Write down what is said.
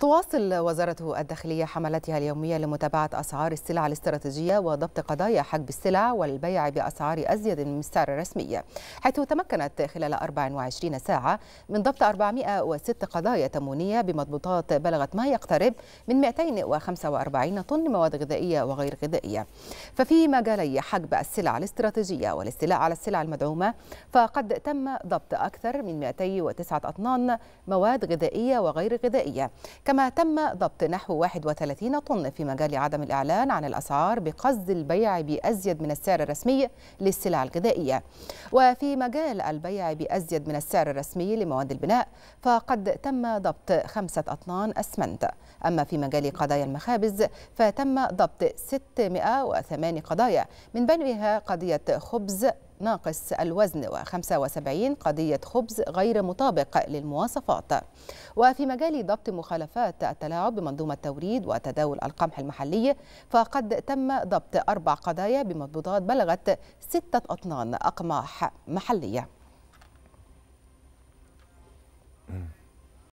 تواصل وزارة الداخلية حملتها اليومية لمتابعة أسعار السلع الاستراتيجية وضبط قضايا حجب السلع والبيع بأسعار أزيد من السعر الرسمي، حيث تمكنت خلال 24 ساعة من ضبط 406 قضايا تموينية بمضبوطات بلغت ما يقترب من 245 طن مواد غذائية وغير غذائية. ففي مجالي حجب السلع الاستراتيجية والاستيلاء على السلع المدعومة، فقد تم ضبط أكثر من 209 أطنان مواد غذائية وغير غذائية، كما تم ضبط نحو 31 طن في مجال عدم الإعلان عن الأسعار بقصد البيع بأزيد من السعر الرسمي للسلع الغذائية. وفي مجال البيع بأزيد من السعر الرسمي لمواد البناء، فقد تم ضبط 5 أطنان أسمنت. أما في مجال قضايا المخابز، فتم ضبط 608 قضايا، من بينها قضية خبز ناقص الوزن و75 قضية خبز غير مطابق للمواصفات. وفي مجال ضبط مخالفات التلاعب بمنظومة توريد وتداول القمح المحلي، فقد تم ضبط 4 قضايا بمضبوطات بلغت 6 أطنان أقماح محلية.